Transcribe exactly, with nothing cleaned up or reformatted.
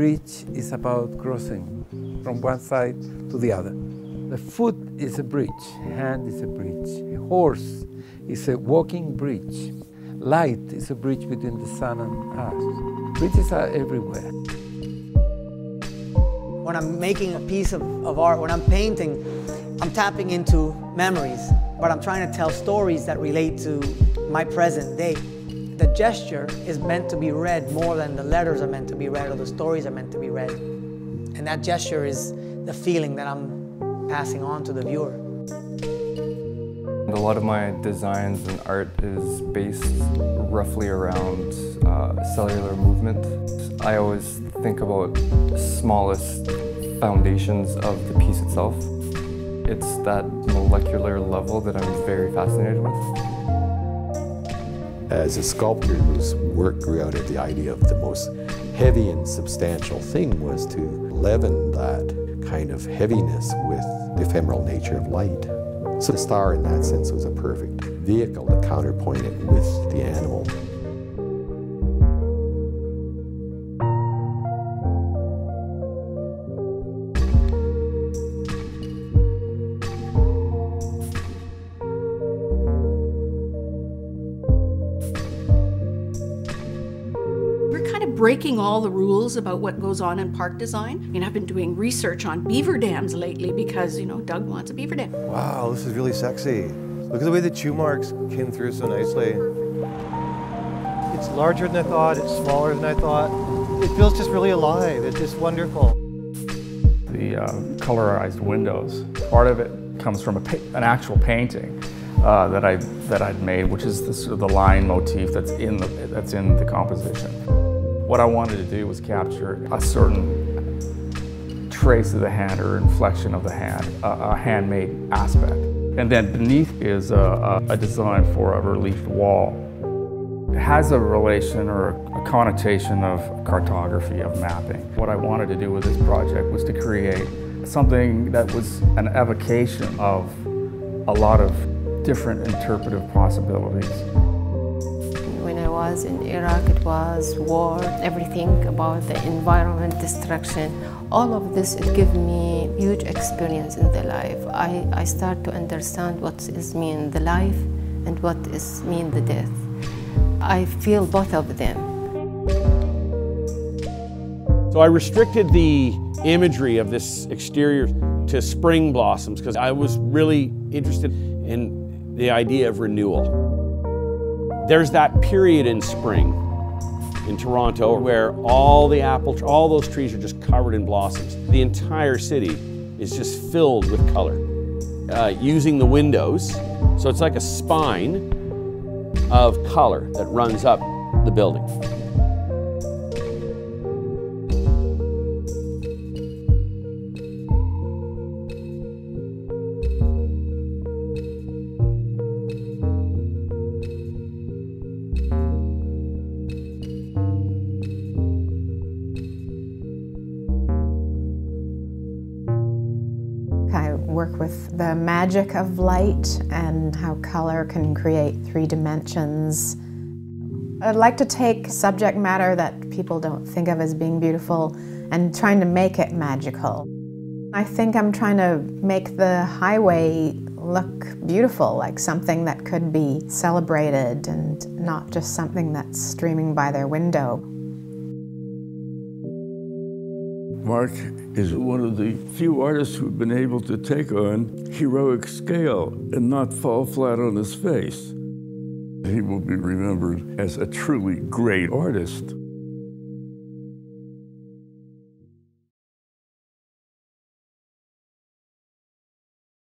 bridge is about crossing from one side to the other. The foot is a bridge, hand is a bridge, a horse is a walking bridge, light is a bridge between the sun and us. Bridges are everywhere. When I'm making a piece of, of art, when I'm painting, I'm tapping into memories, but I'm trying to tell stories that relate to my present day. The gesture is meant to be read more than the letters are meant to be read or the stories are meant to be read. And that gesture is the feeling that I'm passing on to the viewer. A lot of my designs and art is based roughly around uh, cellular movement. I always think about the smallest foundations of the piece itself. It's that molecular level that I'm very fascinated with. As a sculptor whose work grew out of the idea of the most heavy and substantial thing was to leaven that kind of heaviness with the ephemeral nature of light. So the star in that sense was a perfect vehicle to counterpoint it with the animal. Breaking all the rules about what goes on in park design. I mean, I've been doing research on beaver dams lately because, you know, Doug wants a beaver dam. Wow, this is really sexy. Look at the way the chew marks came through so nicely. It's larger than I thought, it's smaller than I thought. It feels just really alive, it's just wonderful. The uh, colorized windows, part of it comes from a pa an actual painting. Uh, that I that I'd made, which is the sort of the line motif that's in the that's in the composition. What I wanted to do was capture a certain trace of the hand or inflection of the hand, a, a handmade aspect, and then beneath is a, a design for a relief wall. It has a relation or a connotation of cartography, of mapping. What I wanted to do with this project was to create something that was an evocation of a lot of different interpretive possibilities. When I was in Iraq, it was war, everything about the environment, destruction, all of this, it gave me huge experience in the life. I, I start to understand what is mean the life and what is mean the death. I feel both of them. So I restricted the imagery of this exterior to spring blossoms because I was really interested in the idea of renewal. There's that period in spring in Toronto where all the apple, all those trees are just covered in blossoms. The entire city is just filled with color. Uh, using the windows, so it's like a spine of color that runs up the building. Work with the magic of light and how color can create three dimensions. I'd like to take subject matter that people don't think of as being beautiful and trying to make it magical. I think I'm trying to make the highway look beautiful, like something that could be celebrated and not just something that's streaming by their window. Mark is one of the few artists who've been able to take on heroic scale and not fall flat on his face. He will be remembered as a truly great artist.